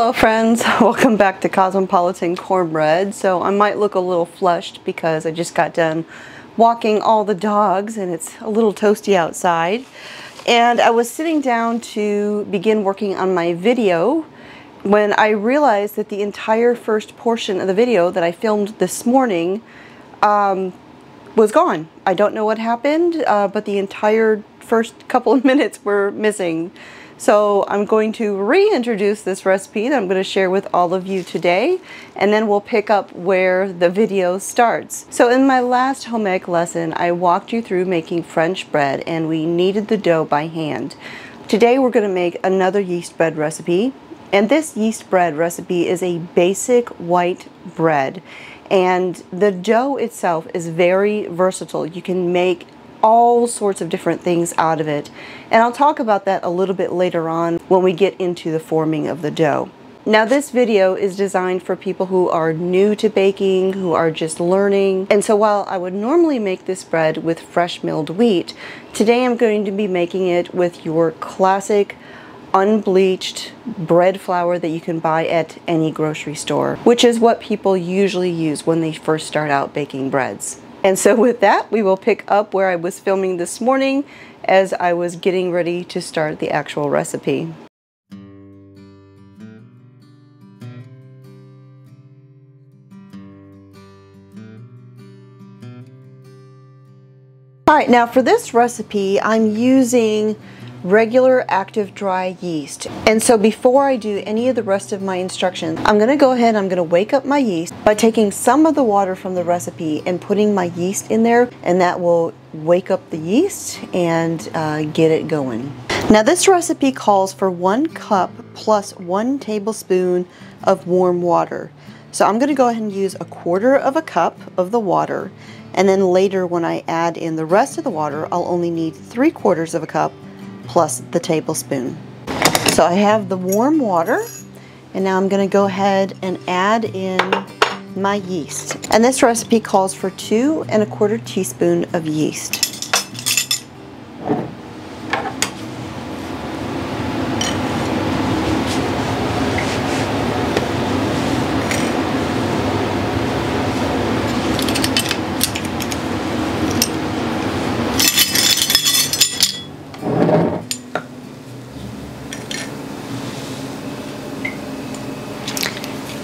Hello friends, welcome back to Cosmopolitan Cornbread. So I might look a little flushed because I just got done walking all the dogs and it's a little toasty outside. And I was sitting down to begin working on my video when I realized that the entire first portion of the video that I filmed this morning was gone. I don't know what happened, but the entire first couple of minutes were missing. So I'm going to reintroduce this recipe that I'm going to share with all of you today, and then we'll pick up where the video starts. So in my last home ec lesson, I walked you through making French bread and we kneaded the dough by hand. Today we're going to make another yeast bread recipe, and this yeast bread recipe is a basic white bread, and the dough itself is very versatile. You can make all sorts of different things out of it. And I'll talk about that a little bit later on when we get into the forming of the dough. Now this video is designed for people who are new to baking, who are just learning. And so while I would normally make this bread with fresh milled wheat, today I'm going to be making it with your classic unbleached bread flour that you can buy at any grocery store, which is what people usually use when they first start out baking breads. And so with that, we will pick up where I was filming this morning as I was getting ready to start the actual recipe. All right, now for this recipe, I'm using regular active dry yeast. And so before I do any of the rest of my instructions, I'm going to go ahead and I'm going to wake up my yeast by taking some of the water from the recipe and putting my yeast in there, and that will wake up the yeast and get it going. Now this recipe calls for 1 cup plus 1 tablespoon of warm water. So I'm going to go ahead and use 1/4 cup of the water, and then later when I add in the rest of the water, I'll only need 3/4 cup plus the tablespoon. So I have the warm water, and now I'm going to go ahead and add in my yeast. And this recipe calls for 2 1/4 teaspoons of yeast.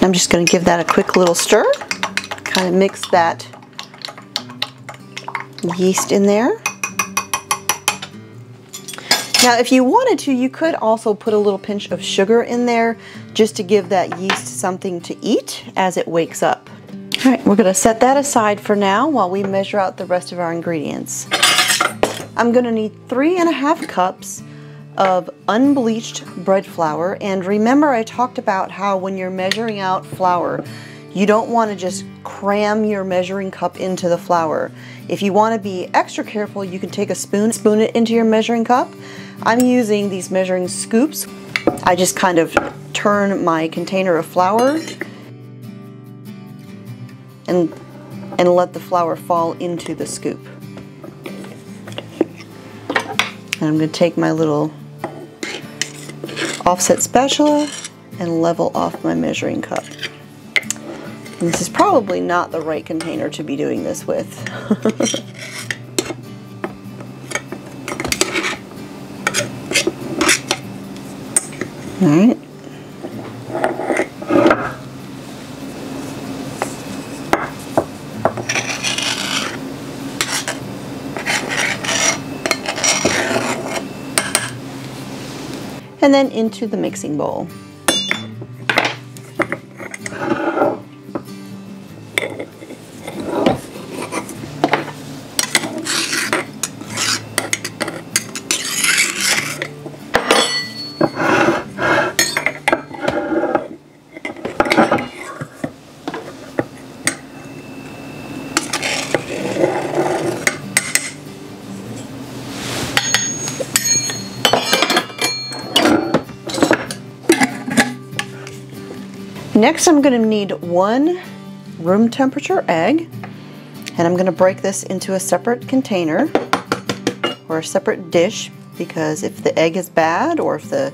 I'm just going to give that a quick little stir, kind of mix that yeast in there. Now if you wanted to, you could also put a little pinch of sugar in there just to give that yeast something to eat as it wakes up. All right, we're going to set that aside for now while we measure out the rest of our ingredients. I'm going to need 3 1/2 cups of unbleached bread flour. And remember, I talked about how when you're measuring out flour, you don't want to just cram your measuring cup into the flour. If you want to be extra careful, you can take a spoon, spoon it into your measuring cup. I'm using these measuring scoops. I just kind of turn my container of flour and let the flour fall into the scoop. And I'm going to take my little offset spatula and level off my measuring cup. And this is probably not the right container to be doing this with. All right. And then into the mixing bowl. Next, I'm going to need 1 room temperature egg, and I'm going to break this into a separate container or a separate dish, because if the egg is bad or if the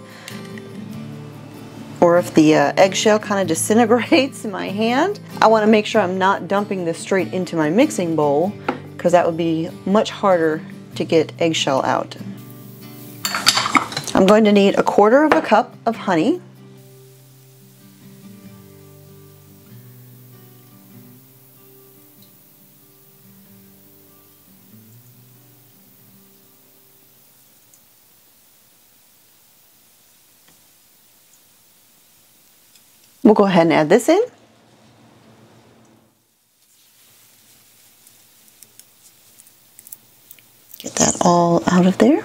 or if the eggshell kind of disintegrates in my hand. I want to make sure I'm not dumping this straight into my mixing bowl, because that would be much harder to get eggshell out. I'm going to need 1/4 cup of honey. We'll go ahead and add this in. Get that all out of there.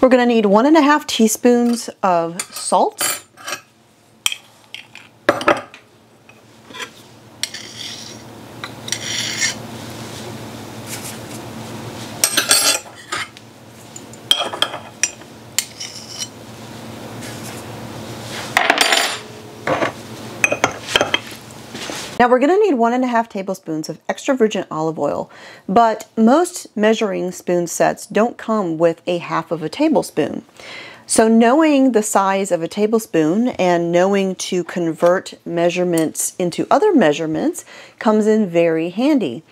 We're going to need 1.5 teaspoons of salt. Now we're going to need 1.5 tablespoons of extra virgin olive oil, but most measuring spoon sets don't come with 1/2 tablespoon. So knowing the size of a tablespoon and knowing to convert measurements into other measurements comes in very handy.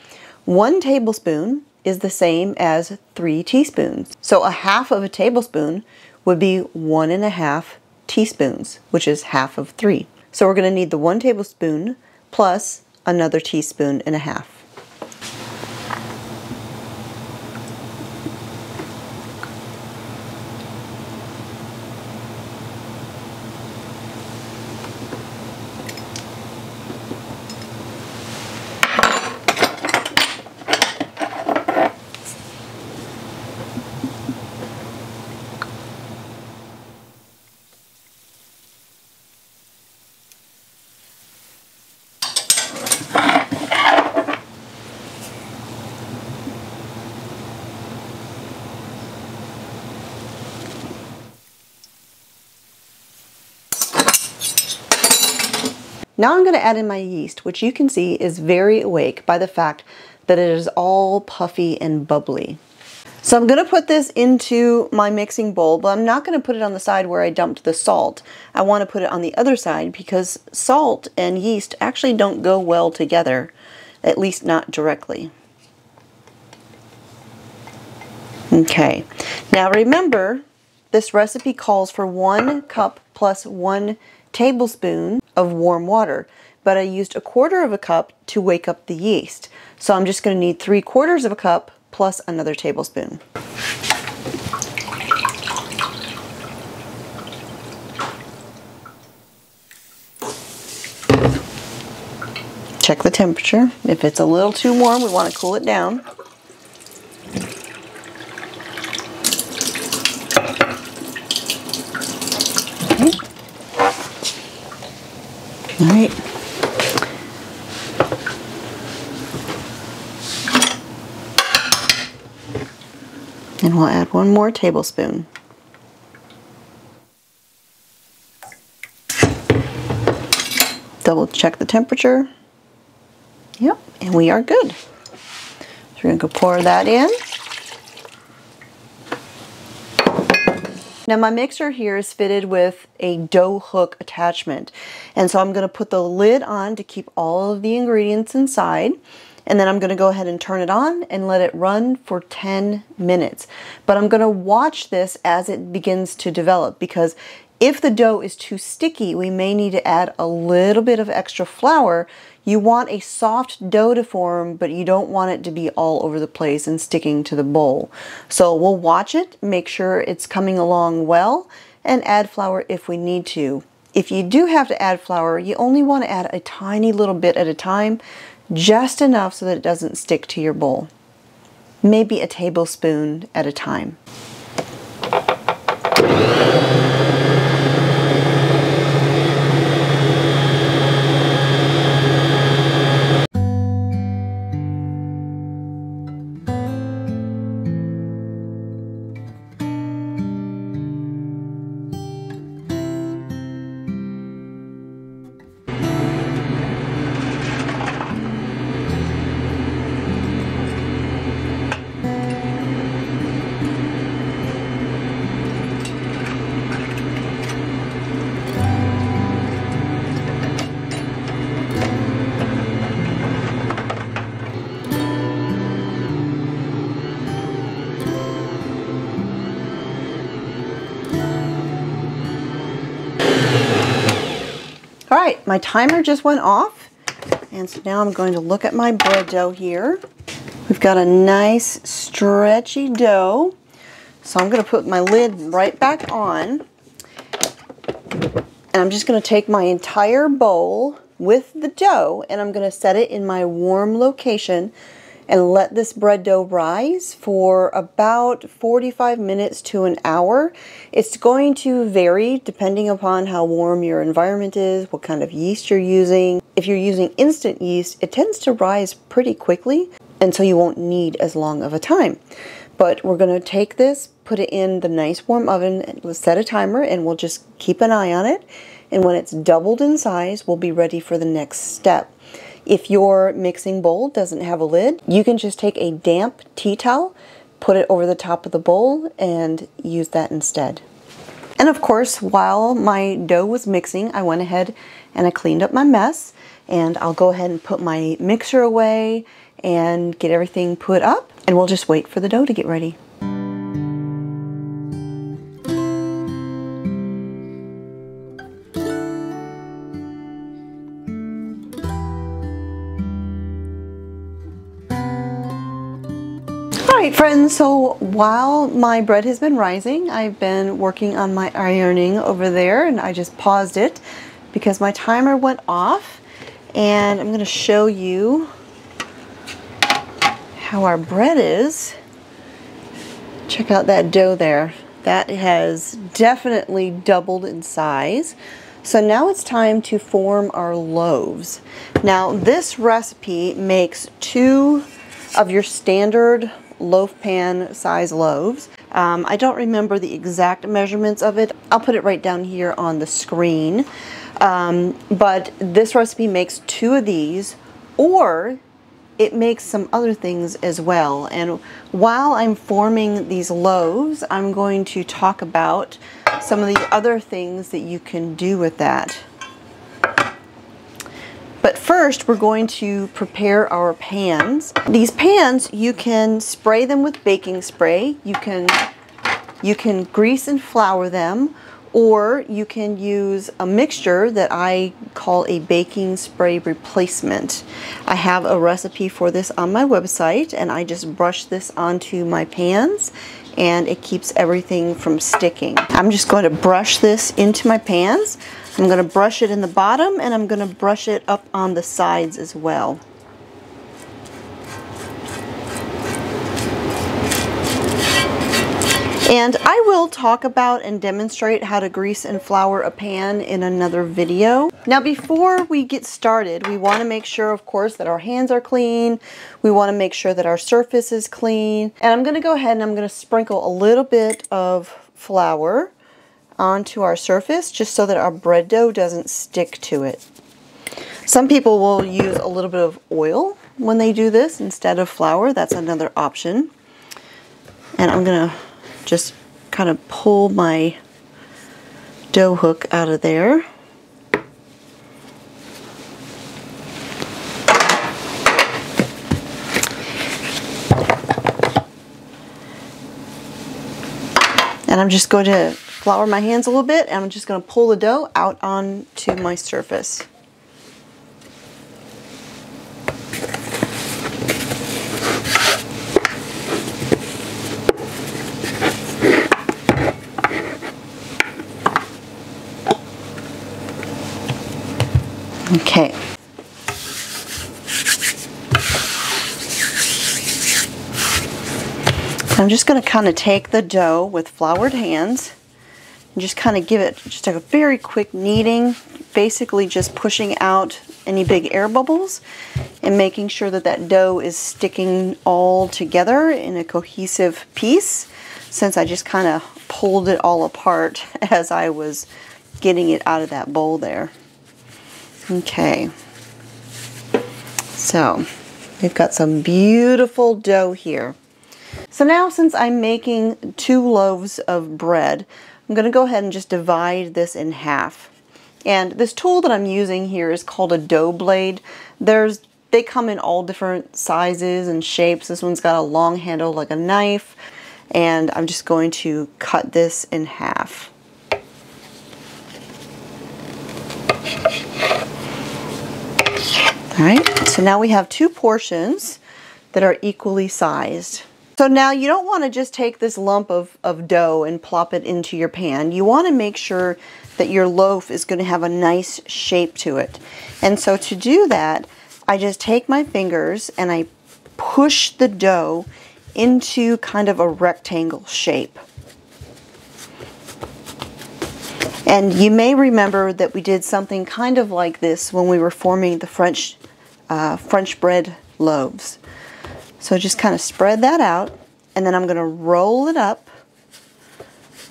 1 tablespoon is the same as 3 teaspoons. So 1/2 tablespoon would be 1.5 teaspoons, which is 1/2 of 3. So we're going to need the 1 tablespoon plus another 1.5 teaspoons. Now I'm going to add in my yeast, which you can see is very awake by the fact that it is all puffy and bubbly. So I'm going to put this into my mixing bowl, but I'm not going to put it on the side where I dumped the salt. I want to put it on the other side because salt and yeast actually don't go well together, at least not directly. Okay, now remember this recipe calls for 1 cup plus 1 tablespoon of warm water, but I used 1/4 cup to wake up the yeast. So I'm just going to need 3/4 cup plus another tablespoon. Check the temperature. If it's a little too warm, we want to cool it down. All right. And we'll add 1 more tablespoon. Double check the temperature. Yep, and we are good. So we're going to go pour that in. Now my mixer here is fitted with a dough hook attachment, and so I'm going to put the lid on to keep all of the ingredients inside, and then I'm going to go ahead and turn it on and let it run for 10 minutes. But I'm going to watch this as it begins to develop, because if the dough is too sticky, we may need to add a little bit of extra flour. You want a soft dough to form, but you don't want it to be all over the place and sticking to the bowl. So we'll watch it, make sure it's coming along well, and add flour if we need to. If you do have to add flour, you only want to add a tiny little bit at a time, just enough so that it doesn't stick to your bowl. Maybe a tablespoon at a time. All right, my timer just went off. And so now I'm going to look at my bread dough here. We've got a nice stretchy dough. So I'm gonna put my lid right back on. And I'm just gonna take my entire bowl with the dough and I'm gonna set it in my warm location and let this bread dough rise for about 45 minutes to an hour. It's going to vary depending upon how warm your environment is, what kind of yeast you're using. If you're using instant yeast, it tends to rise pretty quickly, and so you won't need as long of a time. But we're gonna take this, put it in the nice warm oven, and set a timer, and we'll just keep an eye on it. And when it's doubled in size, we'll be ready for the next step. If your mixing bowl doesn't have a lid, you can just take a damp tea towel, put it over the top of the bowl, and use that instead. And of course, while my dough was mixing, I went ahead and I cleaned up my mess. And I'll go ahead and put my mixer away and get everything put up. And we'll just wait for the dough to get ready. Alright friends, so while my bread has been rising, I've been working on my ironing over there, and I just paused it because my timer went off. And I'm going to show you how our bread is. Check out that dough there. That has definitely doubled in size. So now it's time to form our loaves. Now this recipe makes two of your standard loaf pan size loaves. I don't remember the exact measurements of it. I'll put it right down here on the screen. But this recipe makes two of these, or it makes some other things as well. And while I'm forming these loaves, I'm going to talk about some of the other things that you can do with that. But first, we're going to prepare our pans. These pans, you can spray them with baking spray. You can grease and flour them, or you can use a mixture that I call a baking spray replacement. I have a recipe for this on my website, and I just brush this onto my pans, and it keeps everything from sticking. I'm just going to brush this into my pans. I'm going to brush it in the bottom, and I'm going to brush it up on the sides as well. And I will talk about and demonstrate how to grease and flour a pan in another video. Now before we get started, we want to make sure, of course, that our hands are clean. We want to make sure that our surface is clean. And I'm going to go ahead and I'm going to sprinkle a little bit of flour onto our surface just so that our bread dough doesn't stick to it. Some people will use a little bit of oil when they do this instead of flour. That's another option. And I'm going to just kind of pull my dough hook out of there. And I'm just going to flour my hands a little bit, and I'm just going to pull the dough out onto my surface. Okay. I'm just going to kind of take the dough with floured hands and just kind of give it just a very quick kneading, basically just pushing out any big air bubbles and making sure that that dough is sticking all together in a cohesive piece, since I just kind of pulled it all apart as I was getting it out of that bowl there. Okay, so we've got some beautiful dough here. So now, since I'm making two loaves of bread, I'm going to go ahead and just divide this in half. And this tool that I'm using here is called a dough blade. They come in all different sizes and shapes. This one's got a long handle like a knife, and I'm just going to cut this in half. All right, so now we have two portions that are equally sized. So now you don't want to just take this lump of dough and plop it into your pan. You want to make sure that your loaf is going to have a nice shape to it. And so to do that, I just take my fingers and I push the dough into kind of a rectangle shape. And you may remember that we did something kind of like this when we were forming the French bread loaves. So just kind of spread that out, and then I'm going to roll it up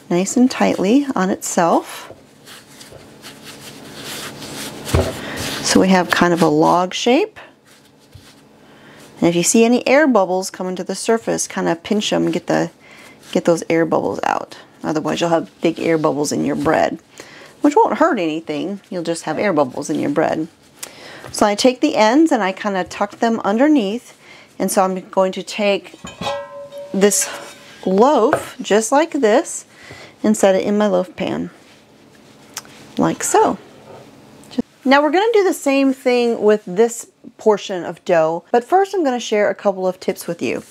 nice and tightly on itself. So we have kind of a log shape. And if you see any air bubbles coming to the surface, kind of pinch them and get those air bubbles out. Otherwise you'll have big air bubbles in your bread, which won't hurt anything. You'll just have air bubbles in your bread. So I take the ends and I kind of tuck them underneath. And so I'm going to take this loaf just like this and set it in my loaf pan, like so. Now we're going to do the same thing with this portion of dough, but first I'm going to share a couple of tips with you.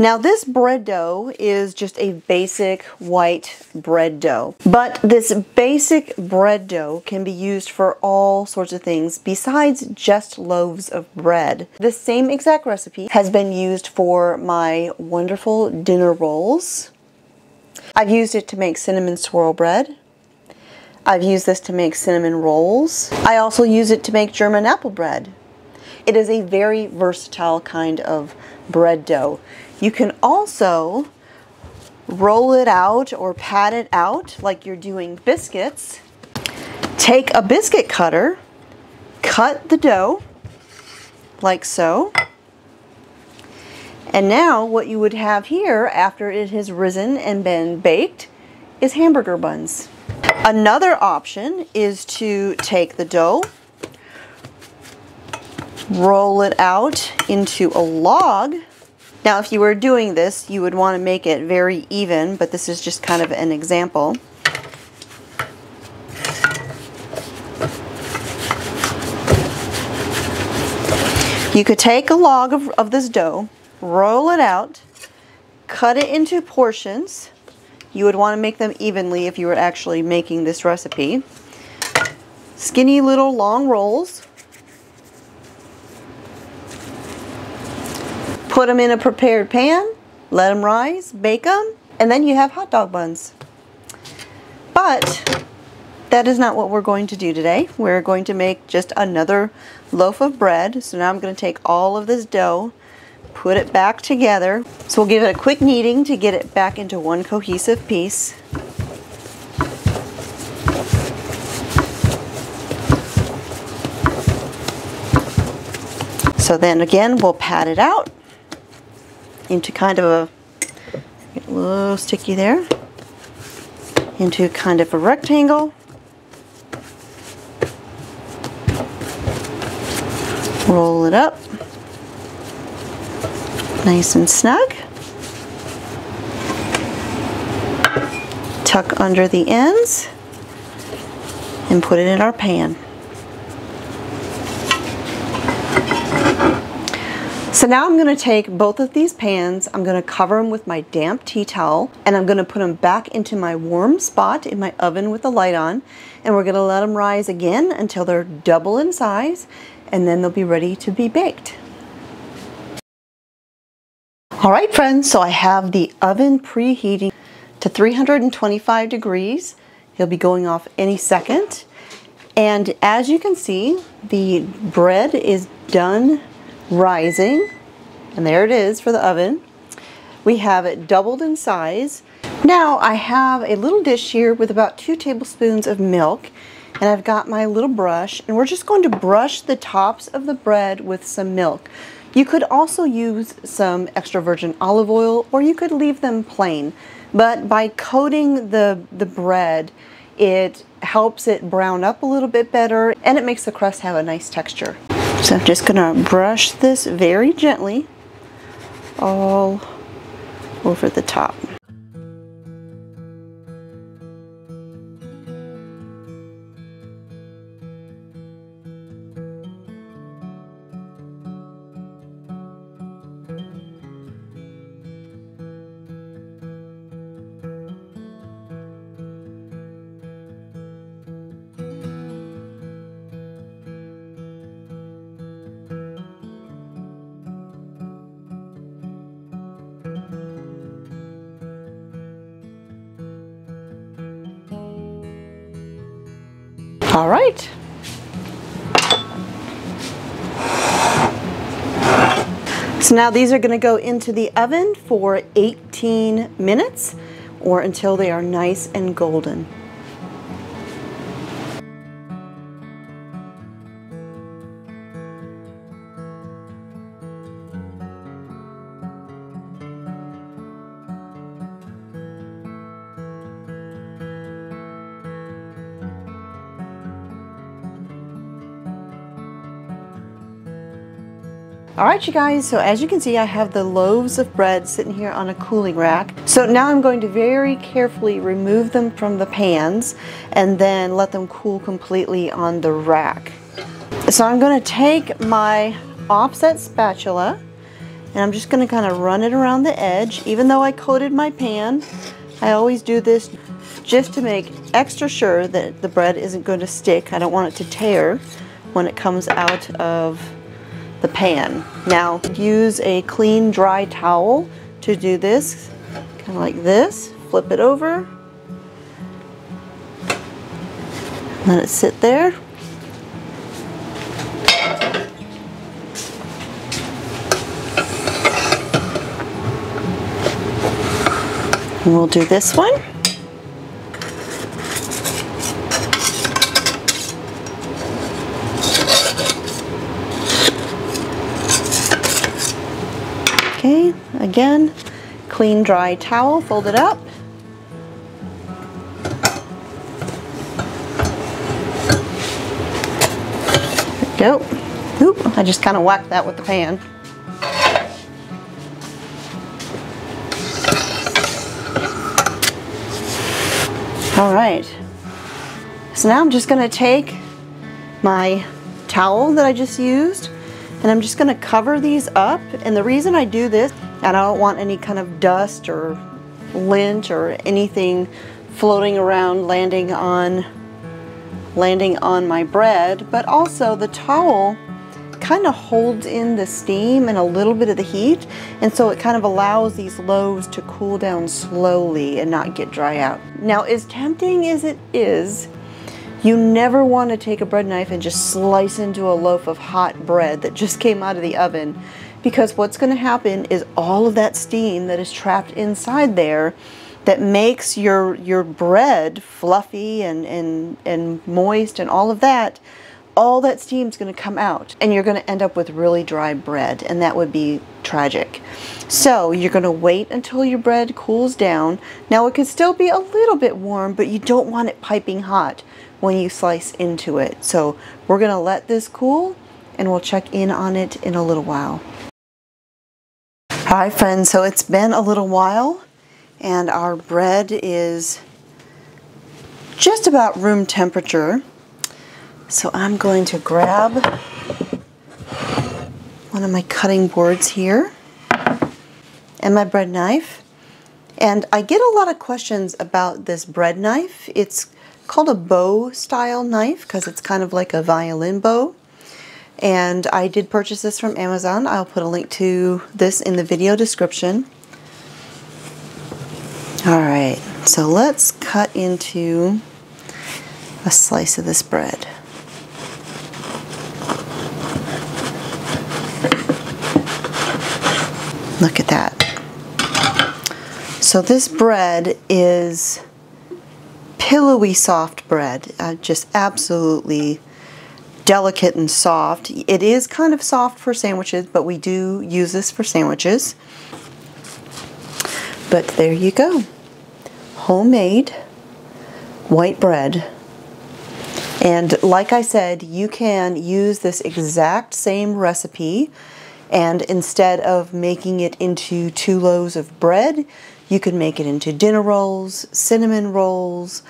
Now this bread dough is just a basic white bread dough, but this basic bread dough can be used for all sorts of things besides just loaves of bread. This same exact recipe has been used for my wonderful dinner rolls. I've used it to make cinnamon swirl bread. I've used this to make cinnamon rolls. I also use it to make German apple bread. It is a very versatile kind of bread dough. You can also roll it out or pat it out like you're doing biscuits. Take a biscuit cutter, cut the dough like so. And now what you would have here after it has risen and been baked is hamburger buns. Another option is to take the dough, roll it out into a log. Now if you were doing this, you would want to make it very even, but this is just kind of an example. You could take a log of this dough, roll it out, cut it into portions. You would want to make them evenly if you were actually making this recipe. Skinny little long rolls. Put them in a prepared pan, let them rise, bake them, and then you have hot dog buns. But that is not what we're going to do today. We're going to make just another loaf of bread. So now I'm going to take all of this dough, put it back together. So we'll give it a quick kneading to get it back into one cohesive piece. So then again, we'll pat it out into kind of a little sticky there, into kind of a rectangle. Roll it up nice and snug. Tuck under the ends and put it in our pan. So now I'm going to take both of these pans, I'm going to cover them with my damp tea towel, and I'm going to put them back into my warm spot in my oven with the light on, and we're going to let them rise again until they're double in size, and then they'll be ready to be baked. All right, friends, so I have the oven preheating to 325 degrees. It'll be going off any second. And as you can see, the bread is done rising, and there it is for the oven. We have it doubled in size. Now I have a little dish here with about 2 tablespoons of milk, and I've got my little brush, and we're just going to brush the tops of the bread with some milk. You could also use some extra virgin olive oil, or you could leave them plain, but by coating the bread, it helps it brown up a little bit better, and it makes the crust have a nice texture. So I'm just going to brush this very gently all over the top. All right. So now these are going to go into the oven for 18 minutes or until they are nice and golden. All right, you guys, so as you can see, I have the loaves of bread sitting here on a cooling rack. So now I'm going to very carefully remove them from the pans and then let them cool completely on the rack. So I'm going to take my offset spatula and I'm just going to kind of run it around the edge. Even though I coated my pan, I always do this just to make extra sure that the bread isn't going to stick. I don't want it to tear when it comes out of the pan. Now use a clean dry towel to do this, kind of like this, flip it over, let it sit there. And we'll do this one. Okay, again, clean dry towel, fold it up. There we go. Oop, I just kind of whacked that with the pan. All right, so now I'm just going to take my towel that I just used and I'm just going to cover these up. And the reason I do this, I don't want any kind of dust or lint or anything floating around landing on my bread, but also the towel kind of holds in the steam and a little bit of the heat, and so it kind of allows these loaves to cool down slowly and not get dry out. Now, as tempting as it is, you never want to take a bread knife and just slice into a loaf of hot bread that just came out of the oven, because what's going to happen is all of that steam that is trapped inside there that makes your bread fluffy and moist and all of that, all that steam's going to come out and you're going to end up with really dry bread, and that would be tragic. So you're going to wait until your bread cools down. Now it could still be a little bit warm, but you don't want it piping hot when you slice into it. So we're going to let this cool and we'll check in on it in a little while. Hi friends, so it's been a little while and our bread is just about room temperature. So I'm going to grab one of my cutting boards here and my bread knife. And I get a lot of questions about this bread knife. It's called a bow style knife because it's kind of like a violin bow, and I did purchase this from Amazon. I'll put a link to this in the video description. All right, so let's cut into a slice of this bread. Look at that. So this bread is pillowy soft bread, just absolutely delicate and soft. It is kind of soft for sandwiches, but we do use this for sandwiches. But there you go. Homemade white bread. And like I said, you can use this exact same recipe, and instead of making it into 2 loaves of bread, you can make it into dinner rolls, cinnamon rolls,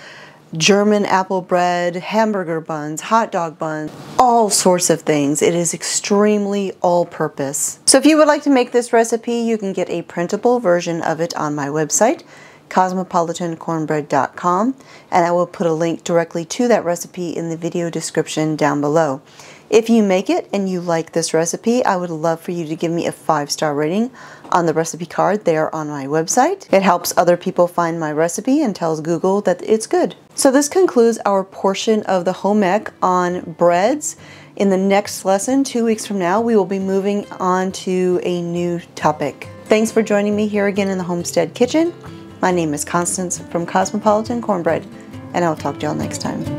German apple bread, hamburger buns, hot dog buns, all sorts of things. It is extremely all-purpose. So if you would like to make this recipe, you can get a printable version of it on my website, cosmopolitancornbread.com, and I will put a link directly to that recipe in the video description down below. If you make it and you like this recipe, I would love for you to give me a 5-star rating on the recipe card there on my website. It helps other people find my recipe and tells Google that it's good. So this concludes our portion of the home ec on breads. In the next lesson, 2 weeks from now, we will be moving on to a new topic. Thanks for joining me here again in the Homestead Kitchen. My name is Constance from Cosmopolitan Cornbread, and I'll talk to y'all next time.